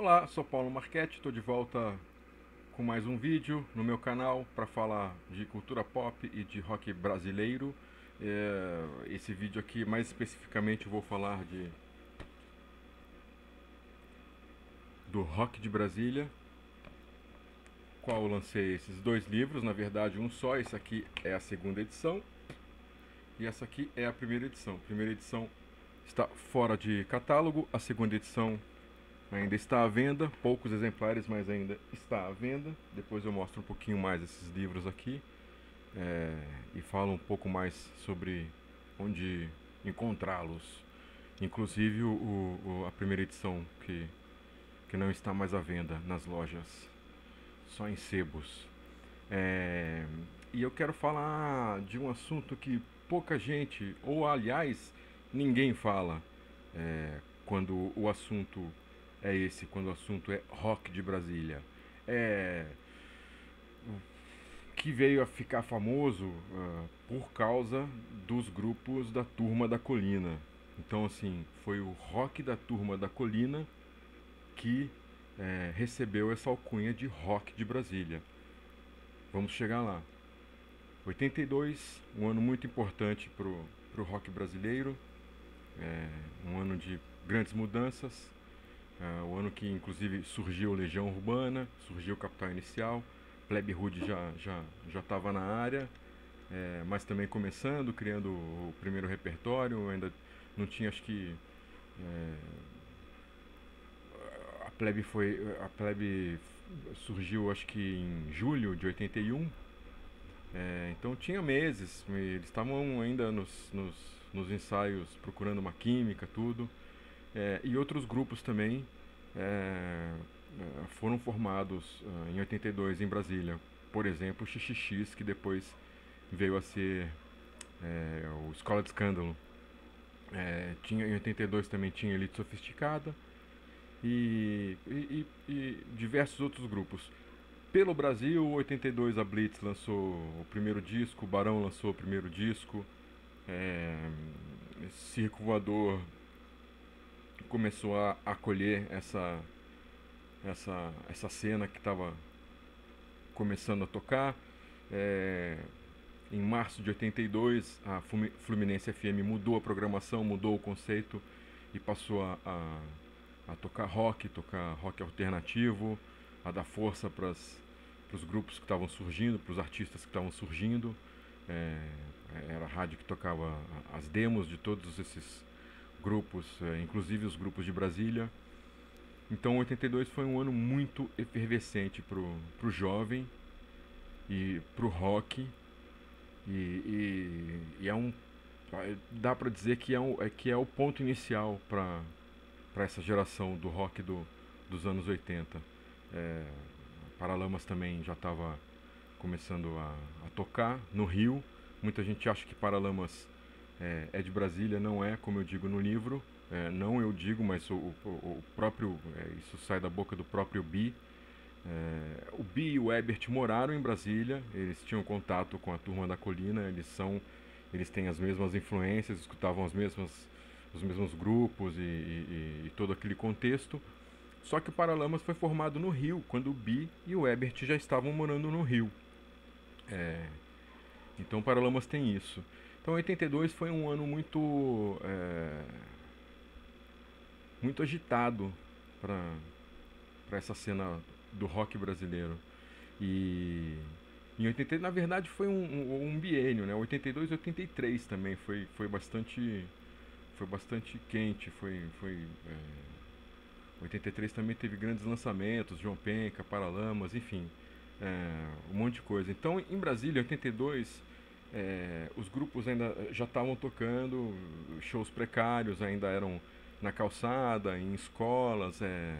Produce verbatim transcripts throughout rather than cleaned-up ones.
Olá, sou Paulo Marchetti, estou de volta com mais um vídeo no meu canal para falar de cultura pop e de rock brasileiro. É, esse vídeo aqui, mais especificamente, eu vou falar de do rock de Brasília, qual eu lancei esses dois livros, na verdade um só. Esse aqui é a segunda edição e essa aqui é a primeira edição. A primeira edição está fora de catálogo, a segunda edição ainda está à venda, poucos exemplares, mas ainda está à venda. Depois eu mostro um pouquinho mais esses livros aqui é, e falo um pouco mais sobre onde encontrá-los. Inclusive o, o, a primeira edição que, que não está mais à venda nas lojas, só em sebos. É, e eu quero falar de um assunto que pouca gente, ou aliás, ninguém fala é, quando o assunto é esse, quando o assunto é rock de Brasília. É, que veio a ficar famoso uh, por causa dos grupos da Turma da Colina. Então, assim, foi o rock da Turma da Colina que é, recebeu essa alcunha de rock de Brasília. Vamos chegar lá. oitenta e dois, um ano muito importante para o rock brasileiro, é, um ano de grandes mudanças. Uh, o ano que inclusive surgiu Legião Urbana, surgiu Capital Inicial, Plebe Rude já já já estava na área, é, mas também começando, criando o primeiro repertório, ainda não tinha, acho que é, a Plebe foi a Plebe surgiu acho que em julho de oitenta e um, é, então tinha meses, eles estavam ainda nos, nos nos ensaios procurando uma química, tudo. É, e outros grupos também é, foram formados uh, em oitenta e dois em Brasília, por exemplo o X X X, que depois veio a ser é, o Escola de Escândalo. É, tinha, em oitenta e dois também tinha Elite Sofisticada e, e, e, e diversos outros grupos. Pelo Brasil, em oitenta e dois a Blitz lançou o primeiro disco, o Barão lançou o primeiro disco, é, Circo Voador começou a acolher essa essa essa cena que estava começando a tocar. É, em março de oitenta e dois a Fluminense F M mudou a programação, mudou o conceito e passou a, a, a tocar rock, tocar rock alternativo, a dar força para os grupos que estavam surgindo, para os artistas que estavam surgindo. É, era a rádio que tocava as demos de todos esses grupos, inclusive os grupos de Brasília. Então oitenta e dois foi um ano muito efervescente pro, pro jovem e pro rock, e, e, e é um, dá para dizer que é, um, é, que é o ponto inicial para para essa geração do rock do, dos anos oitenta. É, Paralamas também já estava começando a, a tocar no Rio. Muita gente acha que Paralamas é de Brasília, não é, como eu digo no livro, é, não eu digo, mas o, o, o próprio, é, isso sai da boca do próprio Bi. É, o Bi e o Ebert moraram em Brasília, eles tinham contato com a Turma da Colina, eles são, eles têm as mesmas influências, escutavam as mesmas, os mesmos grupos e, e, e todo aquele contexto. Só que o Paralamas foi formado no Rio, quando o Bi e o Ebert já estavam morando no Rio. É, então o Paralamas tem isso. Então oitenta e dois foi um ano muito é, muito agitado para essa cena do rock brasileiro. E em oitenta e dois, na verdade, foi um, um, um biênio, né? oitenta e dois e oitenta e três também foi, foi bastante foi bastante quente. Foi, foi, é, oitenta e três também teve grandes lançamentos, João Penca, Paralamas, enfim, é, um monte de coisa. Então em Brasília, oitenta e dois... É, os grupos ainda já estavam tocando, shows precários ainda eram na calçada, em escolas, é,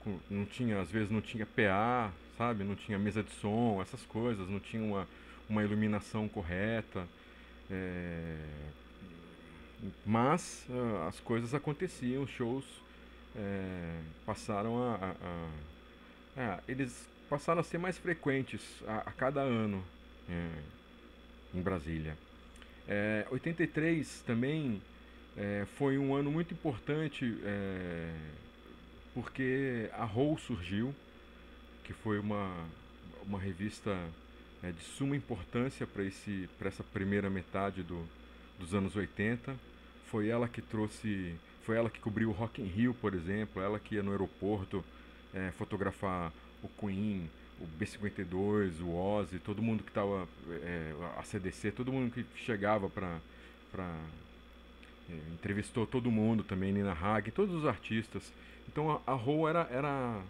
com, não tinha, às vezes não tinha P A, sabe? Não tinha mesa de som, essas coisas, não tinha uma, uma iluminação correta, é, mas uh, as coisas aconteciam, os shows é, passaram a, a, a é, eles passaram a ser mais frequentes a, a cada ano. É, em Brasília. É, oitenta e três também é, foi um ano muito importante é, porque a Raw surgiu, que foi uma, uma revista é, de suma importância para esse, para essa primeira metade do, dos anos oitenta. Foi ela que trouxe, foi ela que cobriu o Rock in Rio, por exemplo, ela que ia no aeroporto é, fotografar o Queen, o B cinquenta e dois, o Ozzy, todo mundo que estava, é, a C D C, todo mundo que chegava para... entrevistou todo mundo também, Nina Hagen, todos os artistas. Então a, a Raw era, era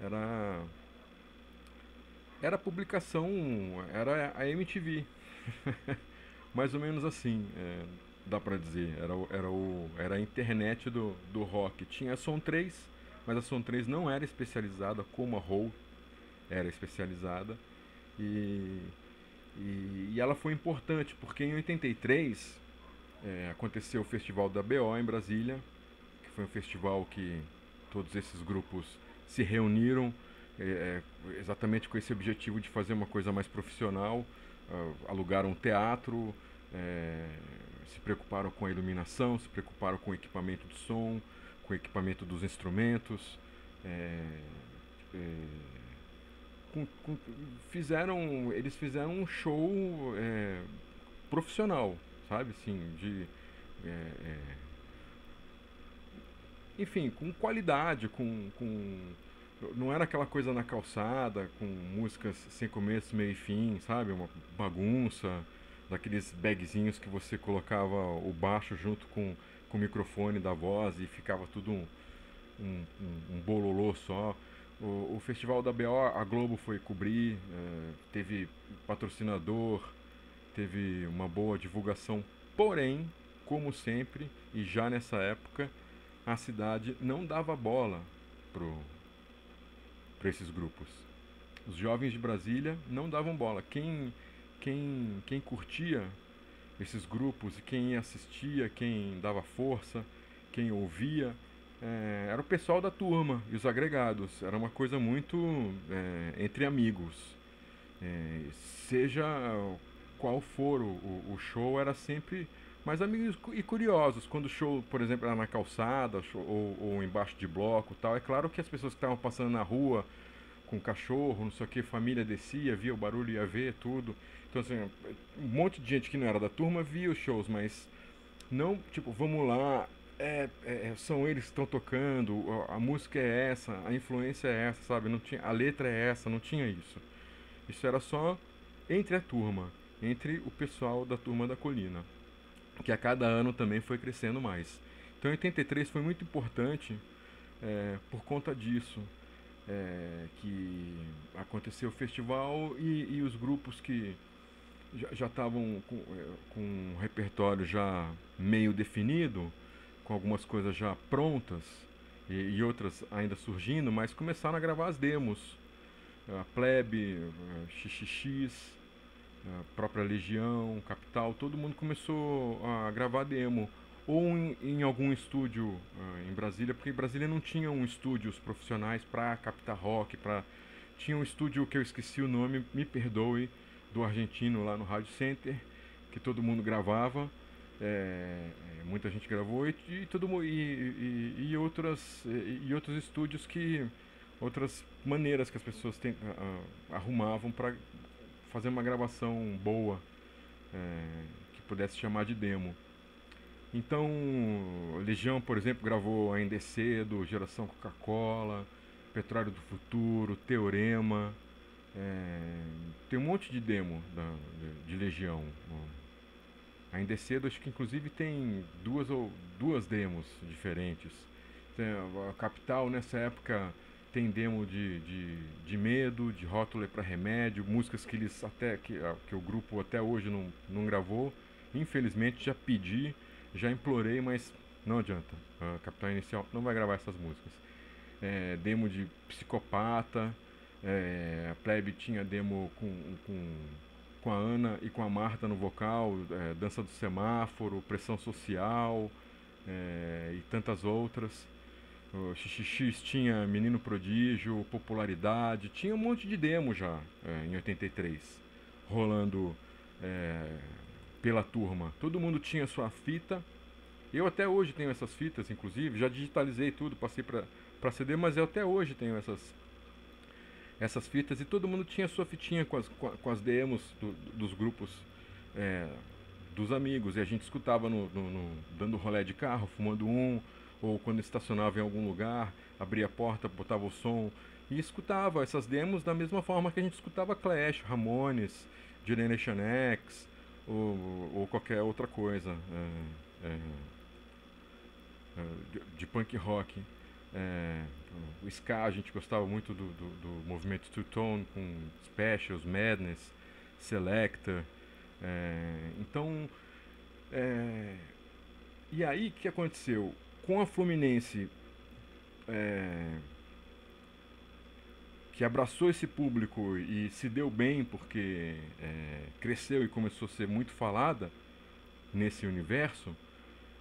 era era publicação, era a M T V mais ou menos assim, é, dá pra dizer, era, era, o, era a internet do, do rock. Tinha a SON três, mas a SON três não era especializada como a Raw era especializada, e, e, e ela foi importante porque em oitenta e três É, aconteceu o Festival da B O em Brasília, que foi um festival que todos esses grupos se reuniram é, exatamente com esse objetivo de fazer uma coisa mais profissional, uh, alugaram um teatro, é, se preocuparam com a iluminação, se preocuparam com o equipamento de som, com o equipamento dos instrumentos, é, é, com, com, fizeram, eles fizeram um show é, profissional, sabe, assim, de... É, é, enfim, com qualidade, com, com... Não era aquela coisa na calçada, com músicas sem começo, meio e fim, sabe, uma bagunça, daqueles bagzinhos que você colocava o baixo junto com, com o microfone da voz e ficava tudo um, um, um bololô só. O, o Festival da B O, a Globo foi cobrir, é, teve patrocinador, teve uma boa divulgação, porém, como sempre, e já nessa época, a cidade não dava bola para esses grupos. Os jovens de Brasília não davam bola. Quem, quem, quem curtia esses grupos, quem assistia, quem dava força, quem ouvia, é, era o pessoal da turma e os agregados. Era uma coisa muito é, entre amigos. É, seja... qual for o, o show, era sempre mais amigos e curiosos. Quando o show, por exemplo, era na calçada show, ou, ou embaixo de bloco tal, é claro que as pessoas que estavam passando na rua com cachorro, não sei o que, família descia, via o barulho, ia ver tudo. Então assim, um monte de gente que não era da turma via os shows, mas não, tipo, vamos lá, é, é, são eles que estão tocando, a música é essa, a influência é essa, sabe, não tinha, a letra é essa, não tinha isso. Isso era só entre a turma, entre o pessoal da Turma da Colina, que a cada ano também foi crescendo mais. Então oitenta e três foi muito importante é, por conta disso, é, que aconteceu o festival e, e os grupos que já estavam com, com um repertório já meio definido, com algumas coisas já prontas e, e outras ainda surgindo, mas começaram a gravar as demos, a Plebe, a X X X, a própria Legião, Capital, todo mundo começou a gravar demo, ou em, em algum estúdio uh, em Brasília, porque em Brasília não tinha um estúdio profissionais para captar rock, pra... tinha um estúdio que eu esqueci o nome, me perdoe, do argentino lá no Rádio Center, que todo mundo gravava, é, muita gente gravou, e, e, todo, e, e, e, outras, e, e outros estúdios que, outras maneiras que as pessoas tem, uh, arrumavam para fazer uma gravação boa, é, que pudesse chamar de demo. Então, Legião, por exemplo, gravou Ainda é Cedo, Geração Coca-Cola, Petróleo do Futuro, Teorema. É, tem um monte de demo da, de, de Legião. Ainda é Cedo, acho que inclusive tem duas, ou, duas demos diferentes. Tem a Capital, nessa época... tem demo de, de, de Medo, de Rótula para Remédio, músicas que eles até que, que o grupo até hoje não, não gravou. Infelizmente já pedi, já implorei, mas não adianta. A Capital Inicial não vai gravar essas músicas. É, demo de Psicopata, é, a Plebe tinha demo com, com, com a Ana e com a Marta no vocal, é, Dança do Semáforo, Pressão Social, é, e tantas outras. O X X X tinha Menino Prodígio, Popularidade, tinha um monte de demo já é, em oitenta e três, rolando é, pela turma. Todo mundo tinha sua fita Eu até hoje tenho essas fitas, inclusive, já digitalizei tudo, passei para C D, mas eu até hoje tenho essas, essas fitas, e todo mundo tinha sua fitinha com as, com as demos do, dos grupos, é, dos amigos, e a gente escutava no, no, no, dando rolé de carro, fumando um, ou quando estacionava em algum lugar, abria a porta, botava o som, e escutava essas demos da mesma forma que a gente escutava Clash, Ramones, Generation X, ou, ou qualquer outra coisa, é, é, de, de punk rock. É, o ska, a gente gostava muito do, do, do movimento two-tone, com Specials, Madness, Selector, é, então, é, e aí o que aconteceu? Com a Fluminense, é, que abraçou esse público e se deu bem porque é, cresceu e começou a ser muito falada nesse universo,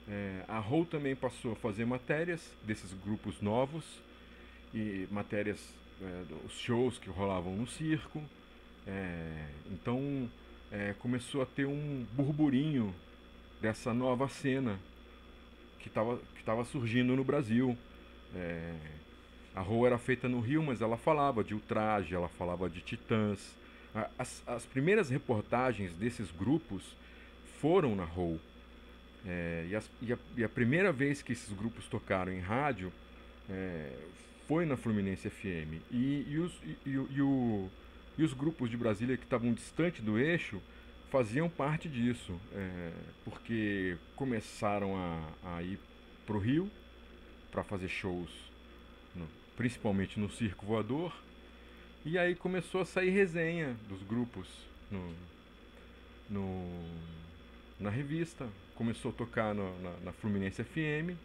é, a Raw também passou a fazer matérias desses grupos novos, e matérias é, dos shows que rolavam no circo, é, então é, começou a ter um burburinho dessa nova cena que estava que estava surgindo no Brasil. É, a Raw era feita no Rio, mas ela falava de Ultraje, ela falava de Titãs. As, as primeiras reportagens desses grupos foram na Raw. É, e, as, e, a, e a primeira vez que esses grupos tocaram em rádio é, foi na Fluminense F M. E, e, os, e, e, e, o, e os grupos de Brasília que estavam distante do eixo faziam parte disso, é, porque começaram a, a ir pro Rio para fazer shows, principalmente no Circo Voador, e aí começou a sair resenha dos grupos no, no, na revista, começou a tocar no, na, na Fluminense F M,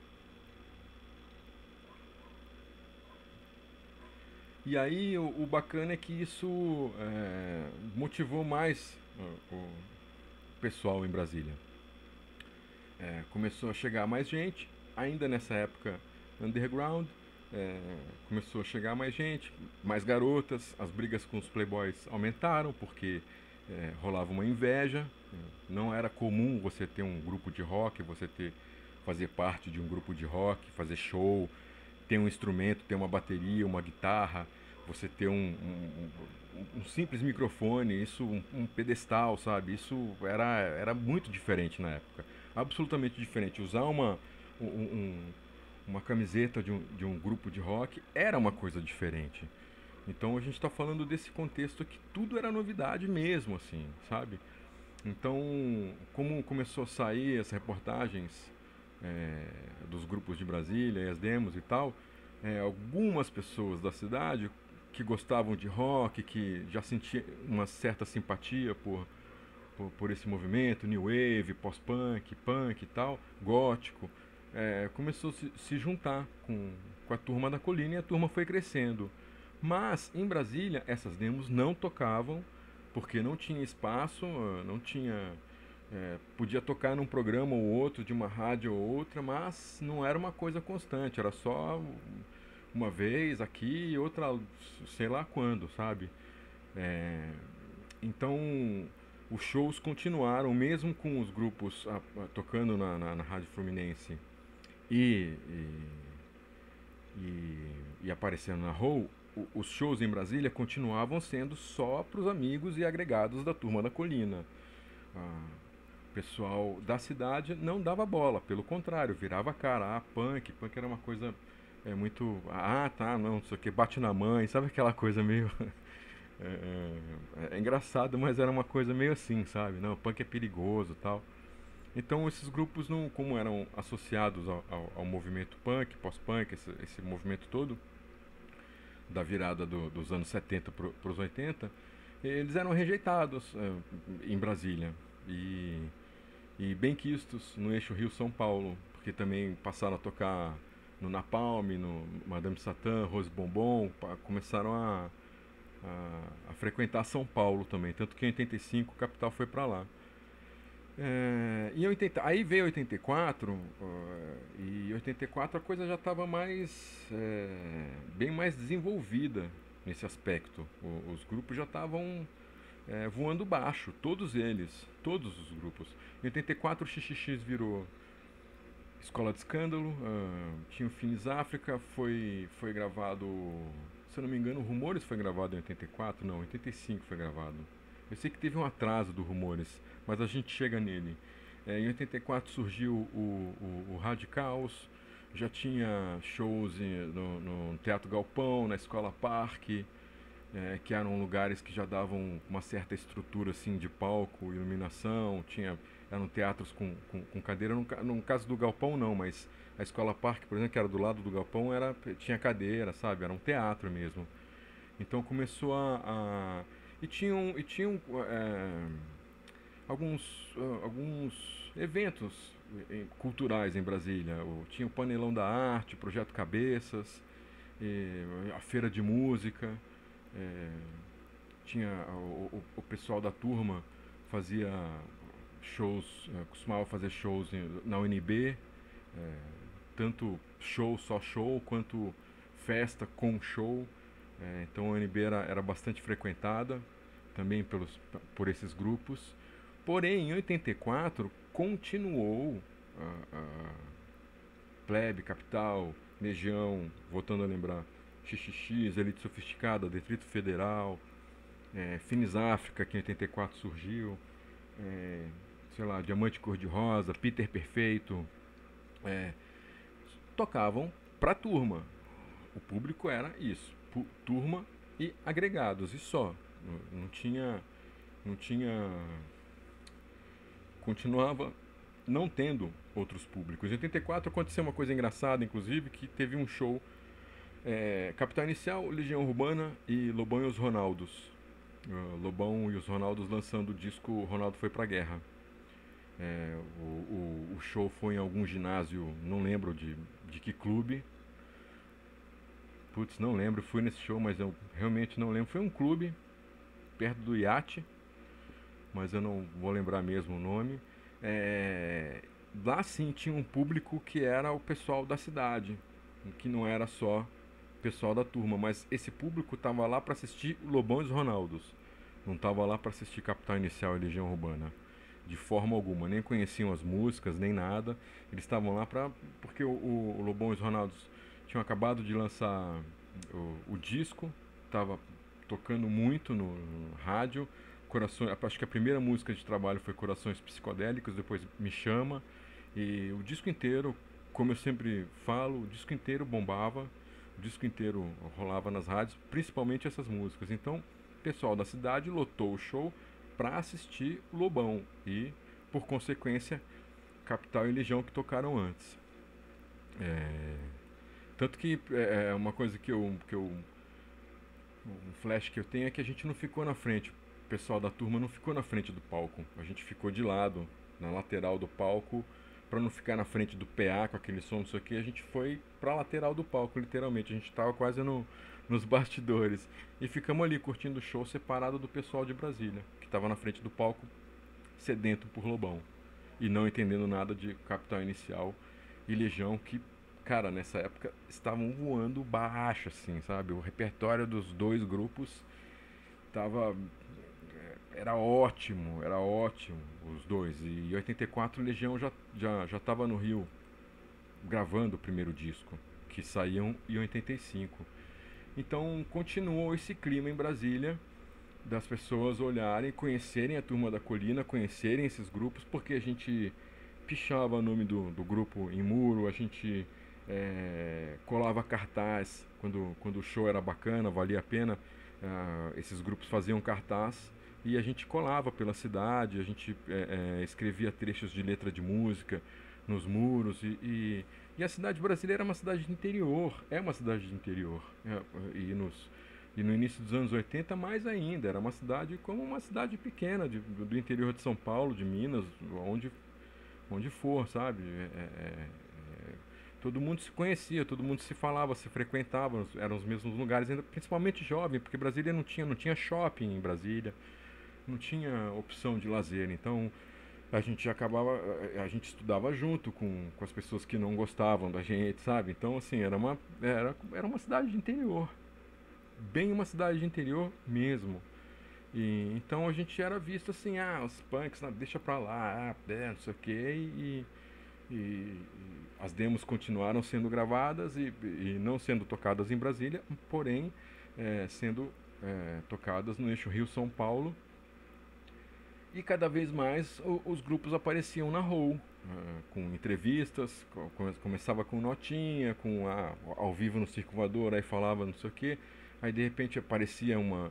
e aí o, o bacana é que isso é, motivou mais o, o pessoal em Brasília, é, começou a chegar mais gente, ainda nessa época underground. É, começou a chegar mais gente, mais garotas, as brigas com os playboys aumentaram porque é, rolava uma inveja. Não era comum você ter um grupo de rock, você ter, fazer parte de um grupo de rock, fazer show, ter um instrumento, ter uma bateria, uma guitarra, você ter um, um, um, um simples microfone, isso, um, um pedestal, sabe? Isso era, era muito diferente na época, absolutamente diferente. Usar uma... Um, um, uma camiseta de um, de um grupo de rock era uma coisa diferente. Então a gente está falando desse contexto que tudo era novidade mesmo, assim, sabe? Então, como começou a sair as reportagens é, dos grupos de Brasília e as demos e tal, é, algumas pessoas da cidade que gostavam de rock, que já sentiam uma certa simpatia por, por, por esse movimento, new wave, pós-punk, punk e tal, gótico, É, começou a se juntar com, com a Turma da Colina, e a turma foi crescendo. Mas em Brasília essas demos não tocavam porque não tinha espaço, não tinha, é, podia tocar num programa ou outro, de uma rádio ou outra, mas não era uma coisa constante, era só uma vez aqui e outra sei lá quando, sabe? É, então os shows continuaram mesmo com os grupos a, a, tocando na, na, na Rádio Fluminense E, e, e aparecendo na Raw. Os shows em Brasília continuavam sendo só para os amigos e agregados da Turma da Colina. Ah, o pessoal da cidade não dava bola, pelo contrário, virava a cara. Ah, punk, punk era uma coisa é, muito... Ah, tá, não, não sei o que, bate na mãe, sabe, aquela coisa meio... é, é, é engraçado, mas era uma coisa meio assim, sabe? Não, punk é perigoso e tal. Então esses grupos, não, como eram associados ao, ao, ao movimento punk, pós-punk, esse, esse movimento todo, da virada do, dos anos setenta para os oitenta, eles eram rejeitados é, em Brasília e, e bem quistos no eixo Rio-São Paulo, porque também passaram a tocar no Napalm, no Madame Satã, Rose Bombom, começaram a, a, a frequentar São Paulo também, tanto que em oitenta e cinco o Capital foi para lá. É, em oitenta, aí veio oitenta e quatro, uh, e em oitenta e quatro a coisa já estava mais, é, bem mais desenvolvida nesse aspecto. O, os grupos já estavam é, voando baixo, todos eles, todos os grupos. Em oitenta e quatro o X X X virou Escola de Escândalo, uh, tinha o Finis África, foi, foi gravado, se eu não me engano, Rumores foi gravado em oitenta e quatro, não, oitenta e cinco foi gravado. Eu sei que teve um atraso do Rumores, mas a gente chega nele. É, em oitenta e quatro surgiu o, o, o Radicals, já tinha shows no, no Teatro Galpão, na Escola Parque, é, que eram lugares que já davam uma certa estrutura assim, de palco, iluminação, tinha... eram teatros com, com, com cadeira, no, no caso do Galpão não, mas a Escola Parque, por exemplo, que era do lado do Galpão, era, tinha cadeira, sabe? Era um teatro mesmo. Então começou a... a e tinham, e tinham é, alguns, alguns eventos culturais em Brasília. Tinha o Panelão da Arte, Projeto Cabeças, e a Feira de Música, é, tinha o, o, o pessoal da turma fazia... shows, costumava fazer shows na U N B, é, tanto show, só show, quanto festa com show, é, então a U N B era, era bastante frequentada também pelos, por esses grupos. Porém, em oitenta e quatro continuou a, a Plebe, Capital, Legião, voltando a lembrar, X X X, Elite Sofisticada, Detrito Federal, é, Finis África, que em oitenta e quatro surgiu, é, sei lá, Diamante Cor-de-Rosa, Peter Perfeito, é, tocavam pra turma. O público era isso, turma e agregados, e só. Não, não tinha, não tinha, continuava não tendo outros públicos. Em oitenta e quatro aconteceu uma coisa engraçada, inclusive, que teve um show, é, Capital Inicial, Legião Urbana e Lobão e os Ronaldos. Uh, Lobão e os Ronaldos lançando o disco Ronaldo Foi Pra Guerra. É, o, o, o show foi em algum ginásio, não lembro de, de que clube. Putz, não lembro, fui nesse show, mas eu realmente não lembro. Foi um clube, perto do iate, mas eu não vou lembrar mesmo o nome. É, lá sim tinha um público que era o pessoal da cidade, que não era só... pessoal da turma, mas esse público tava lá para assistir Lobão e os Ronaldos, não tava lá para assistir Capital Inicial e Legião Urbana, de forma alguma, nem conheciam as músicas, nem nada, eles estavam lá para porque o, o Lobão e os Ronaldos tinham acabado de lançar o, o disco, tava tocando muito no, no rádio, Corações, acho que a primeira música de trabalho foi Corações Psicodélicos, depois Me Chama, e o disco inteiro, como eu sempre falo, o disco inteiro bombava, o disco inteiro rolava nas rádios, principalmente essas músicas. Então, o pessoal da cidade lotou o show para assistir Lobão e, por consequência, Capital e Legião, que tocaram antes. É... Tanto que é uma coisa que eu, que eu... um flash que eu tenho é que a gente não ficou na frente, o pessoal da turma não ficou na frente do palco, a gente ficou de lado, na lateral do palco, para não ficar na frente do P A com aquele som, não sei o que, a gente foi para a lateral do palco, literalmente. A gente estava quase no, nos bastidores. E ficamos ali curtindo o show separado do pessoal de Brasília, que estava na frente do palco, sedento por Lobão. E não entendendo nada de Capital Inicial e Legião, que, cara, nessa época estavam voando baixo, assim, sabe? O repertório dos dois grupos estava... Era ótimo, era ótimo os dois. E em oitenta e quatro Legião já já já estava no Rio gravando o primeiro disco, que saiu em oitenta e cinco. Então continuou esse clima em Brasília das pessoas olharem, conhecerem a Turma da Colina, conhecerem esses grupos, porque a gente pichava o nome do, do grupo em muro, a gente é, colava cartaz quando quando o show era bacana, valia a pena. Uh, esses grupos faziam cartaz. E a gente colava pela cidade, a gente é, é, escrevia trechos de letra de música nos muros. E, e, e a cidade brasileira é uma cidade de interior, é uma cidade de interior. É, e, nos, e no início dos anos oitenta, mais ainda, era uma cidade como uma cidade pequena, de, do interior de São Paulo, de Minas, onde, onde for, sabe? É, é, é, todo mundo se conhecia, todo mundo se falava, se frequentava, eram os mesmos lugares, ainda, principalmente jovem, porque Brasília não tinha, não tinha shopping em Brasília. Não tinha opção de lazer, então a gente acabava, a gente estudava junto com, com as pessoas que não gostavam da gente, sabe? Então, assim, era uma, era, era uma cidade de interior, bem uma cidade de interior mesmo. E, então a gente era visto assim, ah, os punks, não, deixa pra lá, ah, não sei o que, e, e, e as demos continuaram sendo gravadas e, e não sendo tocadas em Brasília, porém é, sendo é, tocadas no eixo Rio-São Paulo. E cada vez mais o, os grupos apareciam na Raw, uh, com entrevistas, com, começava com notinha, com a, ao vivo no Circo Voador, aí falava não sei o que, aí de repente aparecia uma,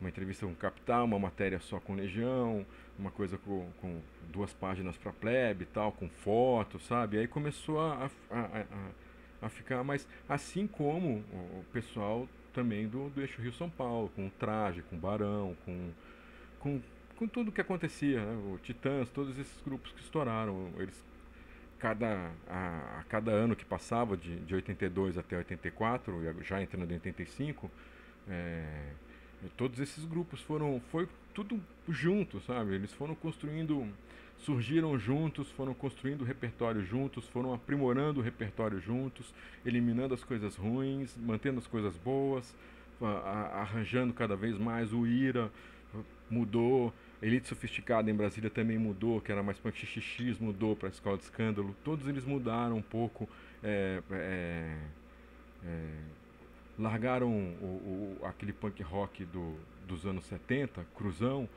uma entrevista com o Capital, uma matéria só com Legião, uma coisa com, com duas páginas para Plebe e tal, com fotos, sabe? Aí começou a, a, a, a ficar, mas assim como o pessoal também do, do eixo Rio-São Paulo, com o Traje, com o Barão, com... com com tudo que acontecia, né? O Titãs, todos esses grupos que estouraram, eles cada, a, a cada ano que passava, de, de oitenta e dois até oitenta e quatro, já entrando em oitenta e cinco, é, todos esses grupos foram, foi tudo junto, sabe? Eles foram construindo, surgiram juntos, foram construindo o repertório juntos, foram aprimorando o repertório juntos, eliminando as coisas ruins, mantendo as coisas boas, a, a, arranjando cada vez mais. O Ira mudou, Elite Sofisticada em Brasília também mudou, que era mais punk xixi, mudou para a Escola de Escândalo. Todos eles mudaram um pouco, é, é, é, largaram o, o, aquele punk rock do, dos anos setenta, cruzão,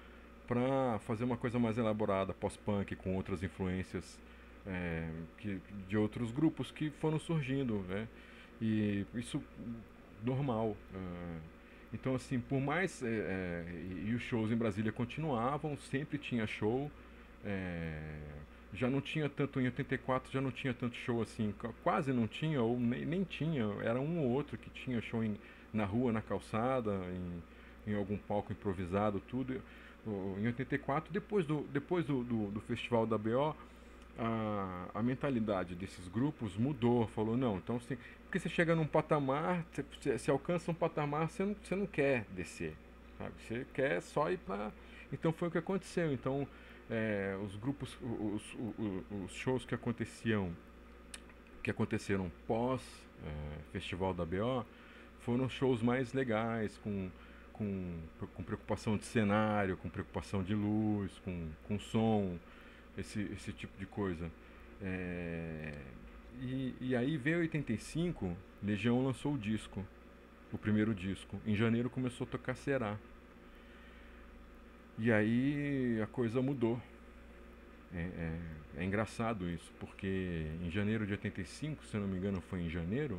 para fazer uma coisa mais elaborada, pós-punk, com outras influências é, que, de outros grupos que foram surgindo, né? E isso normal. É, Então, assim, por mais... É, é, e os shows em Brasília continuavam, sempre tinha show. É, já não tinha tanto... Em oitenta e quatro já não tinha tanto show assim. Quase não tinha, ou nem, nem tinha. Era um ou outro que tinha show em, na rua, na calçada, em, em algum palco improvisado, tudo. Em oitenta e quatro, depois do, depois do, do, do Festival da B O, a, a mentalidade desses grupos mudou. Falou, não, então... Assim, porque você chega num patamar, você alcança um patamar, você não, você não quer descer, sabe? Você quer só ir para... Então foi o que aconteceu. Então é, os grupos, os, os, os shows que aconteciam, que aconteceram pós é, Festival da B O, foram shows mais legais, com, com, com preocupação de cenário, com preocupação de luz, com, com som, esse, esse tipo de coisa. É, E, e aí veio oitenta e cinco, Legião lançou o disco, o primeiro disco. Em janeiro começou a tocar Será. E aí a coisa mudou. É, é, é engraçado isso, porque em janeiro de oitenta e cinco, se eu não me engano foi em janeiro,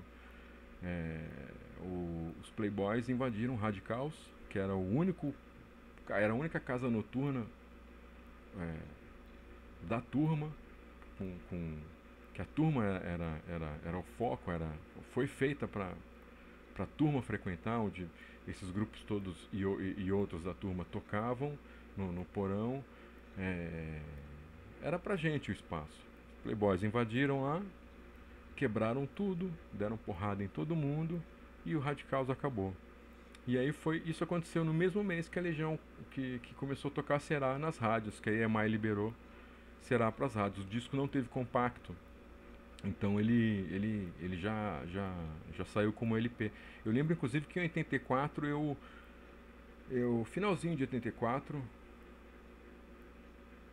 é, o, os Playboys invadiram Radicals, que era, o único, era a única casa noturna é, da Turma, com... com que a Turma era, era, era o foco, era, foi feita para a Turma frequentar, onde esses grupos todos e, e, e outros da Turma tocavam no, no porão. É, era pra gente o espaço. Os Playboys invadiram lá, quebraram tudo, deram porrada em todo mundo e o Radicals acabou. E aí foi, isso aconteceu no mesmo mês que a Legião, que, que começou a tocar Será nas rádios, que aí a I M A I liberou Será para as rádios. O disco não teve compacto. Então ele, ele, ele já, já, já saiu como L P. Eu lembro inclusive que em oitenta e quatro, eu, eu finalzinho de oitenta e quatro,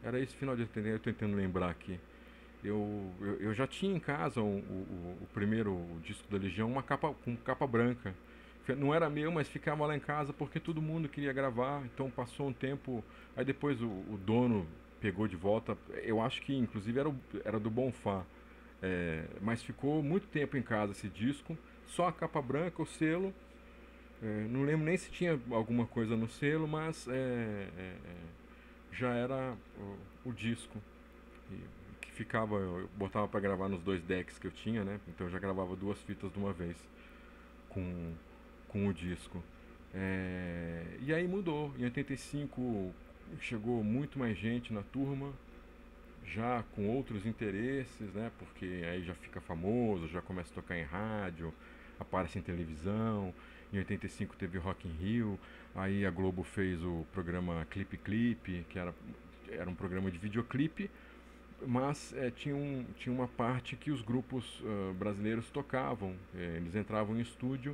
era esse final de oitenta e quatro, eu tô tentando lembrar aqui. Eu, eu, eu já tinha em casa o, o, o primeiro disco da Legião, uma capa, com capa branca. Não era meu, mas ficava lá em casa porque todo mundo queria gravar. Então passou um tempo, aí depois o, o dono pegou de volta. Eu acho que inclusive era, o, era do Bonfá. É, mas ficou muito tempo em casa esse disco, só a capa branca, o selo, é, não lembro nem se tinha alguma coisa no selo, mas é, é, já era o, o disco e, que ficava, eu botava para gravar nos dois decks que eu tinha, né? Então eu já gravava duas fitas de uma vez com, com o disco. É, e aí mudou, em oitenta e cinco chegou muito mais gente na Turma, já com outros interesses, né? Porque aí já fica famoso, já começa a tocar em rádio, aparece em televisão. Em oitenta e cinco teve Rock in Rio, aí a Globo fez o programa Clipe Clipe, que era, era um programa de videoclipe, mas é, tinha, um, tinha uma parte que os grupos uh, brasileiros tocavam, é, eles entravam em estúdio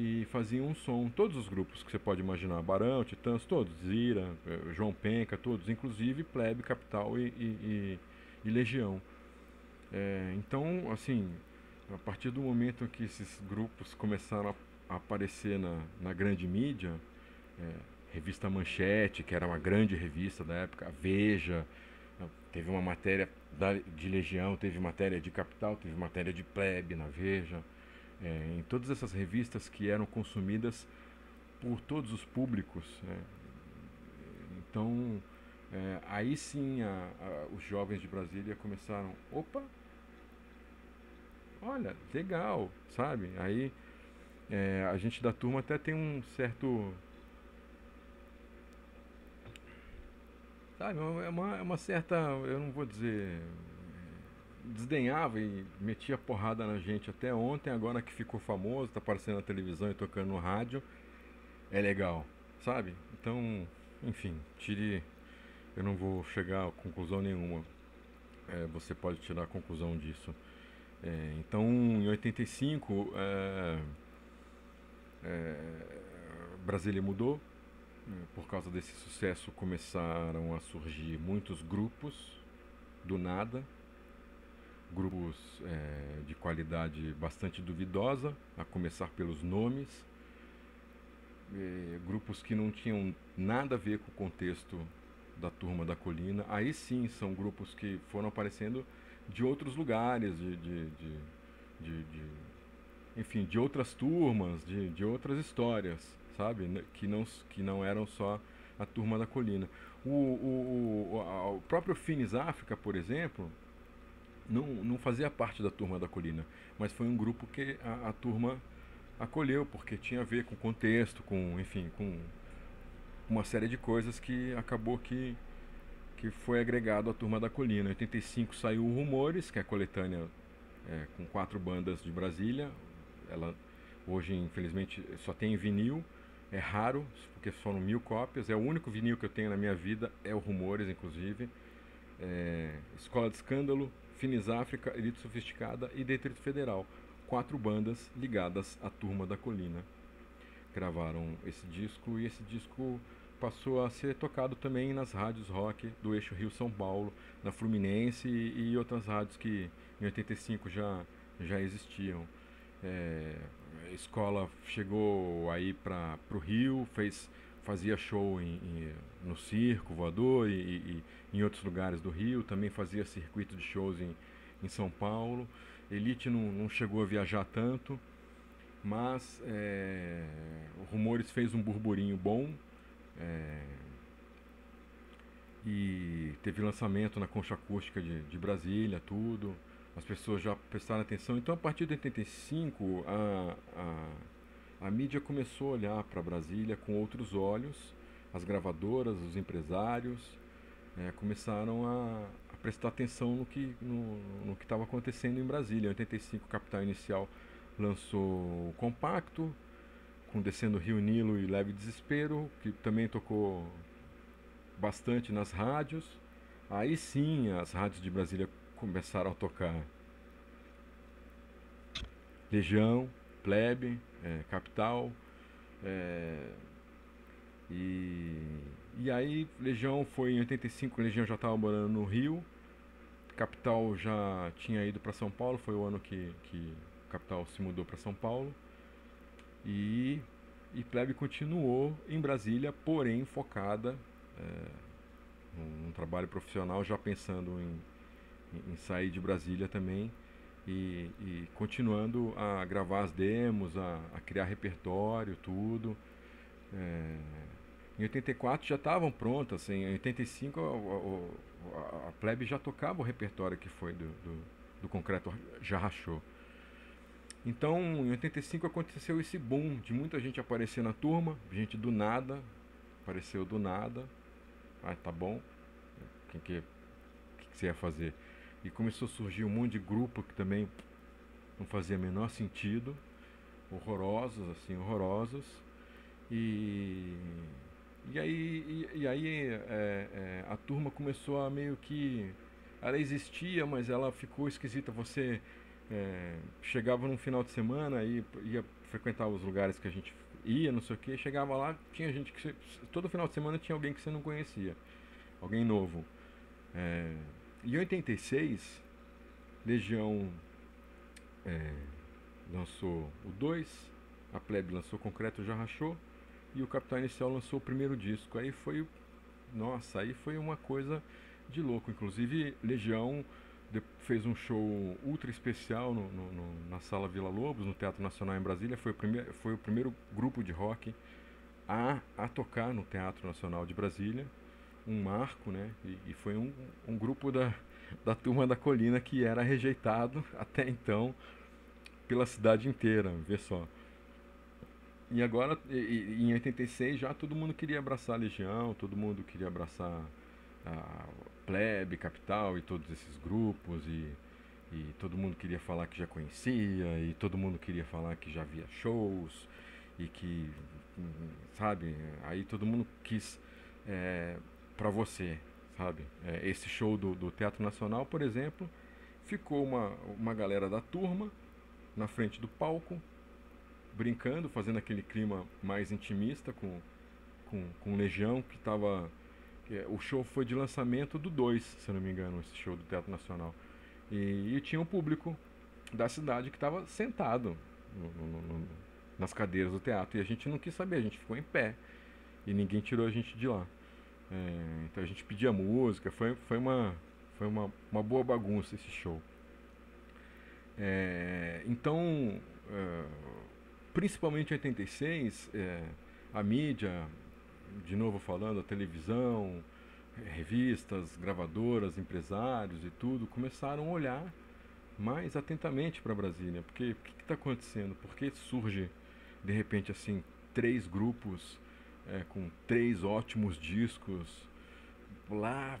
e faziam um som, todos os grupos que você pode imaginar, Barão, Titãs, todos, Zira, João Penca, todos, inclusive Plebe, Capital e, e, e, e Legião. É, então, assim, a partir do momento que esses grupos começaram a aparecer na, na grande mídia, é, revista Manchete, que era uma grande revista da época, a Veja, teve uma matéria da, de Legião, teve matéria de Capital, teve matéria de Plebe na Veja, é, em todas essas revistas que eram consumidas por todos os públicos, é, então... É, aí sim a, a, os jovens de Brasília começaram, opa, olha, legal, sabe? Aí é, a gente da turma até tem um certo, sabe, é uma, uma certa, eu não vou dizer, desdenhava e metia porrada na gente até ontem, agora que ficou famoso, tá aparecendo na televisão e tocando no rádio, é legal, sabe? Então, enfim, tire... Eu não vou chegar a conclusão nenhuma, é, você pode tirar a conclusão disso. É, então, em oitenta e cinco, é, é, Brasília mudou. Por causa desse sucesso, começaram a surgir muitos grupos do nada. Grupos é, de qualidade bastante duvidosa, a começar pelos nomes. É, grupos que não tinham nada a ver com o contexto da Turma da Colina. Aí sim são grupos que foram aparecendo de outros lugares, de, de, de, de, de enfim, de outras turmas, de, de outras histórias, sabe, que não, que não eram só a Turma da Colina. O, o, o, a, o próprio Finis África, por exemplo, não, não fazia parte da Turma da Colina, mas foi um grupo que a, a turma acolheu, porque tinha a ver com contexto, com, enfim, com uma série de coisas que acabou que, que foi agregado à Turma da Colina. Em oitenta e cinco saiu o Rumores, que é a coletânea é, com quatro bandas de Brasília. Ela hoje, infelizmente, só tem em vinil. É raro, porque foram mil cópias. É o único vinil que eu tenho na minha vida, é o Rumores, inclusive. É, Escola de Escândalo, Finis África, Elite Sofisticada e Detrito Federal. Quatro bandas ligadas à Turma da Colina gravaram esse disco, e esse disco passou a ser tocado também nas rádios rock do eixo Rio-São Paulo, na Fluminense e, e outras rádios que em oitenta e cinco já, já existiam. É, a Escola chegou aí para o Rio, fez, fazia show em, em, no Circo Voador e, e, e em outros lugares do Rio, também fazia circuito de shows em, em São Paulo. Elite não, não chegou a viajar tanto, mas é, o Rumores fez um burburinho bom, é, e teve lançamento na concha acústica de, de Brasília, tudo, as pessoas já prestaram atenção. Então, a partir de oitenta e cinco a, a, a mídia começou a olhar para Brasília com outros olhos, as gravadoras, os empresários é, começaram a, a prestar atenção no que no, no que estava acontecendo em Brasília. Em oitenta e cinco Capital Inicial lançou o compacto com Descendo Rio Nilo e Leve Desespero, que também tocou bastante nas rádios. Aí sim as rádios de Brasília começaram a tocar Legião, Plebe, é, Capital, é, e, e aí Legião foi em oitenta e cinco, Legião já estava morando no Rio, Capital já tinha ido para São Paulo, foi o ano que, que Capital se mudou para São Paulo, e, e Plebe continuou em Brasília, porém focada é, num trabalho profissional, já pensando em, em sair de Brasília também, e, e continuando a gravar as demos, a, a criar repertório, tudo. É, em oitenta e quatro já estavam prontas, em oitenta e cinco a, a, a Plebe já tocava o repertório que foi do, do, do Concreto Já Rachou. Então, em oitenta e cinco aconteceu esse boom de muita gente aparecer na turma, gente do nada, apareceu do nada, ah, tá bom, o que, que, que, que você ia fazer? E começou a surgir um monte de grupo que também não fazia o menor sentido, horrorosos, assim, horrorosos, e, e aí, e, e aí é, é, a turma começou a meio que, ela existia, mas ela ficou esquisita, você... É, chegava num final de semana e ia frequentar os lugares que a gente ia, não sei o que, chegava lá, tinha gente que você, todo final de semana tinha alguém que você não conhecia, alguém novo. É, em oitenta e seis Legião é, lançou o dois, a Plebe lançou Concreto Já Rachou e o Capital Inicial lançou o primeiro disco. Aí foi, nossa, aí foi uma coisa de louco. Inclusive Legião fez um show ultra especial no, no, no, na Sala Vila Lobos, no Teatro Nacional em Brasília. Foi o, prime foi o primeiro grupo de rock a, a tocar no Teatro Nacional de Brasília, um marco, né? E, e foi um, um grupo da, da Turma da Colina que era rejeitado até então pela cidade inteira, vê só. E agora, e, e, em oitenta e seis, já todo mundo queria abraçar a Legião, todo mundo queria abraçar a Plebe, Capital e todos esses grupos, e, e todo mundo queria falar que já conhecia, e todo mundo queria falar que já via shows, e que, sabe, aí todo mundo quis é, pra você, sabe, é, esse show do, do Teatro Nacional, por exemplo, ficou uma, uma galera da turma na frente do palco, brincando, fazendo aquele clima mais intimista com, com, com Legião, que tava... O show foi de lançamento do dois, se não me engano, esse show do Teatro Nacional. E, e tinha um público da cidade que estava sentado no, no, no, nas cadeiras do teatro. E a gente não quis saber, a gente ficou em pé. E ninguém tirou a gente de lá. É, então a gente pedia música, foi, foi, uma, foi uma, uma boa bagunça esse show. É, então, é, principalmente em oitenta e seis, é, a mídia... De novo falando, a televisão, revistas, gravadoras, empresários e tudo, começaram a olhar mais atentamente para Brasília. Porque o que está acontecendo? Por que surge, de repente, assim, três grupos é, com três ótimos discos lá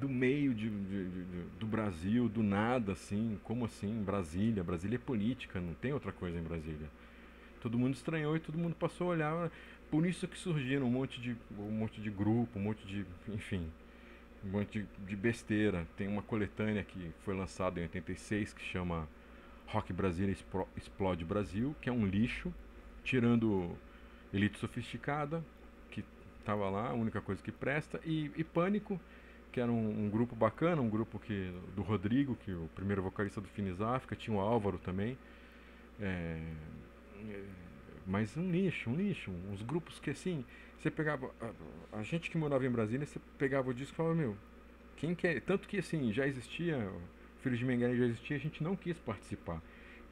do meio de, de, de, do Brasil, do nada, assim? Como assim? Brasília? Brasília é política, não tem outra coisa em Brasília. Todo mundo estranhou e todo mundo passou a olhar. Por isso que surgiram um monte de, um monte de grupo, um monte de, enfim, um monte de, de besteira. Tem uma coletânea que foi lançada em oitenta e seis que chama Rock Brasília Explode Brasil, que é um lixo, tirando Elite Sofisticada, que estava lá, a única coisa que presta, e, e Pânico, que era um, um grupo bacana, um grupo que, do Rodrigo, que é o primeiro vocalista do Finis África, tinha o Álvaro também, é... Mas um lixo, um lixo, uns grupos que assim, você pegava, a, a gente que morava em Brasília, você pegava o disco e falava, meu, quem quer, tanto que assim, já existia, Filhos de Menguele já existia, a gente não quis participar.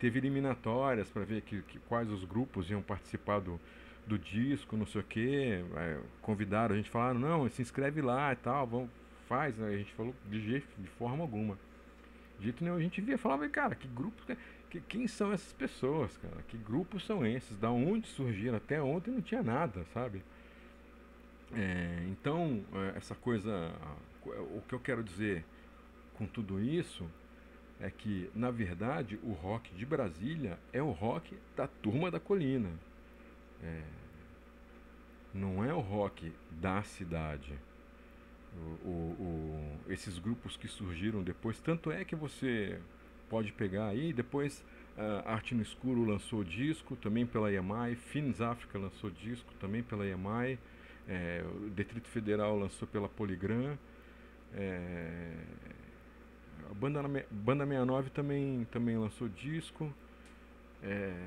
Teve eliminatórias para ver que, que, quais os grupos iam participar do, do disco, não sei o que, é, convidaram, a gente falaram, não, se inscreve lá e tal, vamos, faz, né? A gente falou de jeito, de forma alguma. De jeito nenhum, a gente via, falava, cara, que grupo... Quem são essas pessoas, cara? Que grupos são esses? Da onde surgiram? Até ontem não tinha nada, sabe? É, então, essa coisa... O que eu quero dizer com tudo isso é que, na verdade, o rock de Brasília é o rock da Turma da Colina. É, não é o rock da cidade. O, o, o, esses grupos que surgiram depois... Tanto é que você... Pode pegar aí, depois uh, Arte no Escuro lançou disco, também pela I M A I, Finis África lançou disco, também pela I M A I, é, o Detrito Federal lançou pela Poligram, é, a Banda, Banda sessenta e nove também, também lançou disco, é,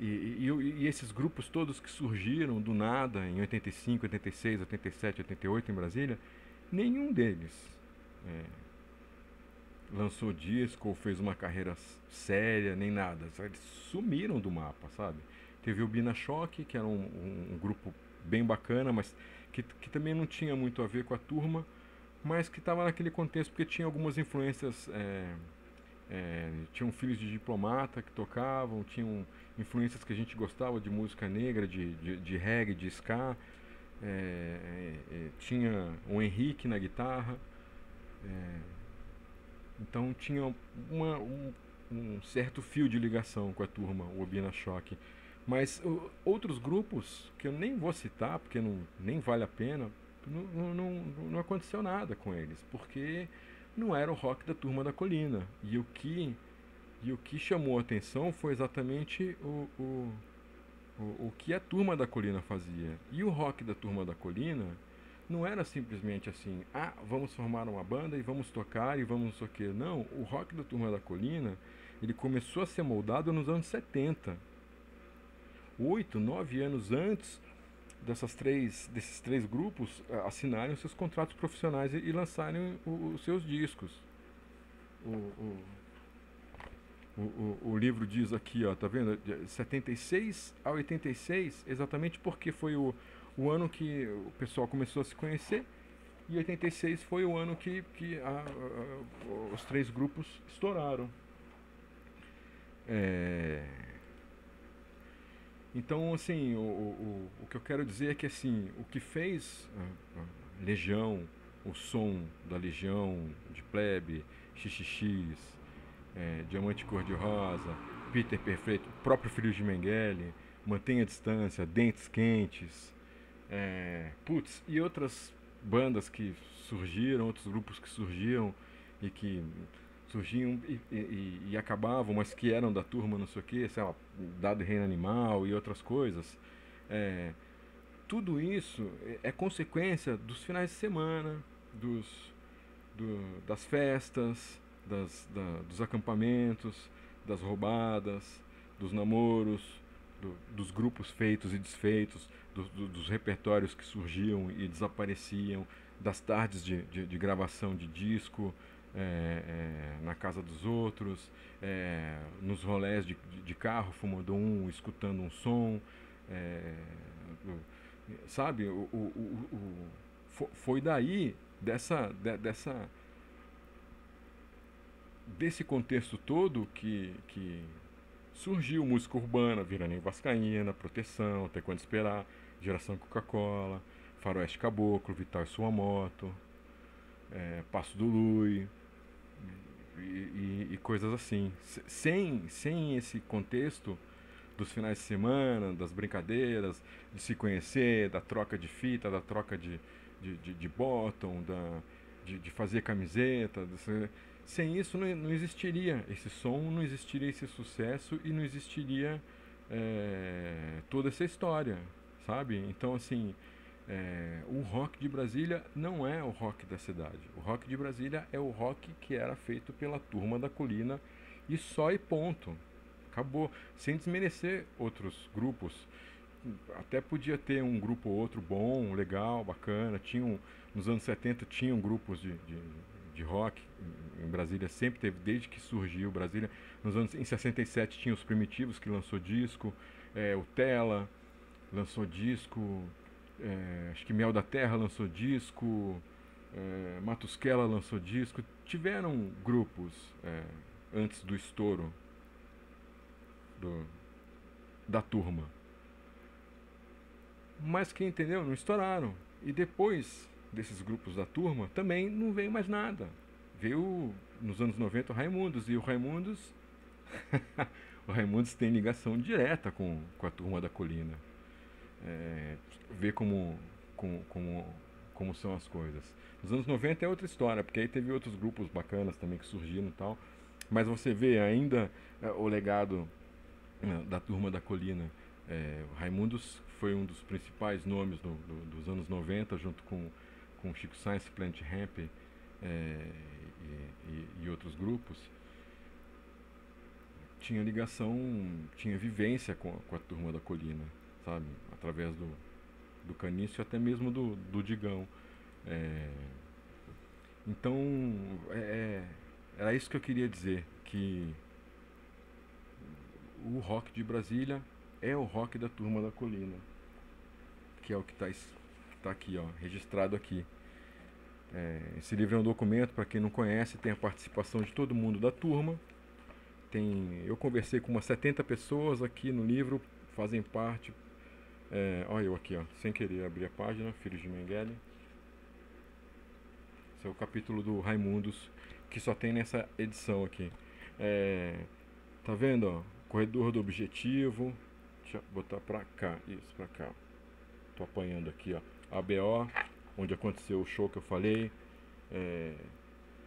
e, e, e esses grupos todos que surgiram do nada em oitenta e cinco, oitenta e seis, oitenta e sete, oitenta e oito em Brasília, nenhum deles... É, lançou disco ou fez uma carreira séria, nem nada. Eles sumiram do mapa, sabe? Teve o Bina Choque, que era um, um, um grupo bem bacana, mas que, que também não tinha muito a ver com a turma, mas que estava naquele contexto, porque tinha algumas influências... É, é, tinham Filhos de Diplomata que tocavam, tinham influências que a gente gostava de música negra, de, de, de reggae, de ska. É, é, tinha o Henrique na guitarra. É, Então tinha uma, um, um certo fio de ligação com a turma, o Bina Choque. Mas o, outros grupos, que eu nem vou citar, porque não, nem vale a pena, não, não, não aconteceu nada com eles, porque não era o rock da Turma da Colina. E o que, e o que chamou a atenção foi exatamente o, o, o, o que a Turma da Colina fazia. E o rock da Turma da Colina não era simplesmente assim, ah, vamos formar uma banda e vamos tocar e vamos não sei o que. Não, o rock da Turma da Colina, ele começou a ser moldado nos anos setenta. Oito, nove anos antes dessas três, desses três grupos assinarem os seus contratos profissionais e, e lançarem os seus discos. O, o, o, o livro diz aqui, ó, tá vendo? De setenta e seis a oitenta e seis, exatamente porque foi o... o ano que o pessoal começou a se conhecer, e oitenta e seis foi o ano que, que a, a, os três grupos estouraram. É... Então, assim, o, o, o que eu quero dizer é que assim, o que fez a, a Legião, o som da Legião, de Plebe, X X X, é, Diamante Cor-de-Rosa, Peter Perfeito, o próprio Filho de Mengele, Mantenha a Distância, Dentes Quentes... É, putz, e outras bandas que surgiram, outros grupos que surgiram e que surgiam e, e, e acabavam, mas que eram da turma, não sei o que, sei lá, Dado Reino Animal e outras coisas. É, tudo isso é consequência dos finais de semana, dos, do, das festas, das, da, dos acampamentos, das roubadas, dos namoros, do, dos grupos feitos e desfeitos, do, do, dos repertórios que surgiam e desapareciam, das tardes de, de, de gravação de disco, é, é, na casa dos outros, é, nos rolés de, de, de carro, fumando um, escutando um som, é, sabe? O, o, o, o, foi daí, dessa, de, dessa, desse contexto todo que... que surgiu música urbana, Viranem Vascaína, Proteção, Até Quando Esperar, Geração Coca-Cola, Faroeste Caboclo, Vital e Sua Moto, é, Passo do Lui e, e, e coisas assim. Sem, sem esse contexto dos finais de semana, das brincadeiras, de se conhecer, da troca de fita, da troca de, de, de, de bottom, da, de, de fazer camiseta... Desse, sem isso não, não existiria esse som, não existiria esse sucesso e não existiria é, toda essa história, sabe? Então, assim, é, o rock de Brasília não é o rock da cidade. O rock de Brasília é o rock que era feito pela Turma da Colina e só e ponto. Acabou. Sem desmerecer outros grupos. Até podia ter um grupo ou outro bom, legal, bacana. Tinha um, nos anos setenta tinham grupos de... de de rock, em Brasília sempre teve, desde que surgiu Brasília, nos anos, em sessenta e sete tinha os Primitivos que lançou disco, é, o Tela lançou disco, é, acho que Mel da Terra lançou disco, é, Matusquela lançou disco, tiveram grupos é, antes do estouro do, da turma, mas que entendeu, não estouraram, e depois desses grupos da turma, também não veio mais nada. Veio nos anos noventa o Raimundos, e o Raimundos o Raimundos tem ligação direta com, com a Turma da Colina. É, vê como, como, como, como são as coisas. Nos anos noventa é outra história, porque aí teve outros grupos bacanas também que surgiram e tal, mas você vê ainda é, o legado é, da Turma da Colina. É, o Raimundos foi um dos principais nomes do, do, dos anos noventa, junto com com Chico Science, Plant Ramp é, e, e, e outros grupos, tinha ligação, tinha vivência com, com a Turma da Colina, sabe? Através do, do Caniço e até mesmo do, do Digão. É, então, é, era isso que eu queria dizer, que o rock de Brasília é o rock da Turma da Colina, que é o que está Tá aqui, ó, registrado aqui. É, esse livro é um documento, para quem não conhece, tem a participação de todo mundo da turma. Tem, eu conversei com umas setenta pessoas aqui no livro, fazem parte. É, olha eu aqui, ó, sem querer abrir a página, Filhos de Mengele. Esse é o capítulo do Raimundos, que só tem nessa edição aqui. É, tá vendo, ó? Corredor do Objetivo. Deixa eu botar pra cá, isso, pra cá. Tô apanhando aqui, ó. A B O, onde aconteceu o show que eu falei. É,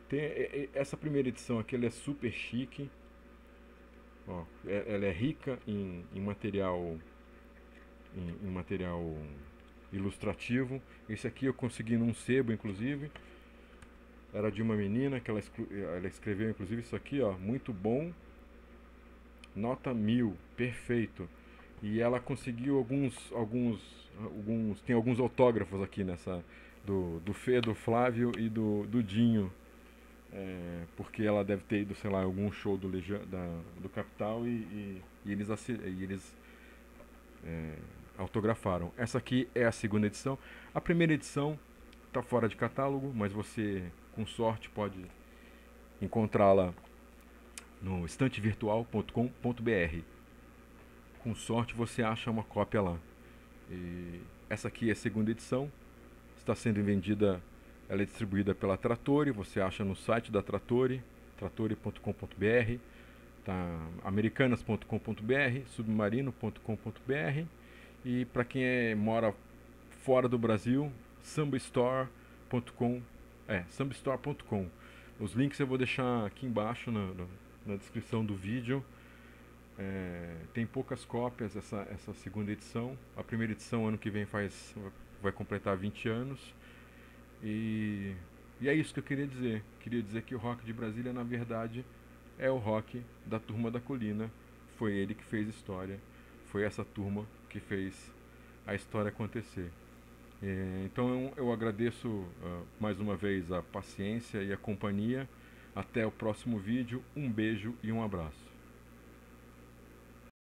tem, é, essa primeira edição aqui, ela é super chique. Ó, é, ela é rica em, em material, em, em material ilustrativo. Esse aqui eu consegui num sebo, inclusive. Era de uma menina que ela, ela escreveu, inclusive, isso aqui, ó. Muito bom. Nota mil. Perfeito. E ela conseguiu alguns, alguns, alguns tem alguns autógrafos aqui nessa, do, do Fê, do Flávio e do, do Dinho. É, porque ela deve ter ido, sei lá, algum show do, Legião, da, do Capital e, e, e eles, e eles é, autografaram. Essa aqui é a segunda edição. A primeira edição está fora de catálogo, mas você, com sorte, pode encontrá-la no estante virtual ponto com ponto br. Com sorte você acha uma cópia lá. E essa aqui é a segunda edição. Está sendo vendida, ela é distribuída pela Trattori. Você acha no site da Trattori, trattori ponto com ponto br, tá, americanas ponto com ponto br, submarino ponto com ponto br. E para quem é, mora fora do Brasil, samba store ponto com. É, samba store ponto com. Os links eu vou deixar aqui embaixo na, na, na descrição do vídeo. É, tem poucas cópias essa, essa segunda edição. A primeira edição ano que vem faz, vai completar vinte anos. E, e é isso que eu queria dizer. Queria dizer que o rock de Brasília, na verdade, é o rock da Turma da Colina. Foi ele que fez história. Foi essa turma que fez a história acontecer. É, então eu, eu agradeço uh, mais uma vez a paciência e a companhia. Até o próximo vídeo. Um beijo e um abraço.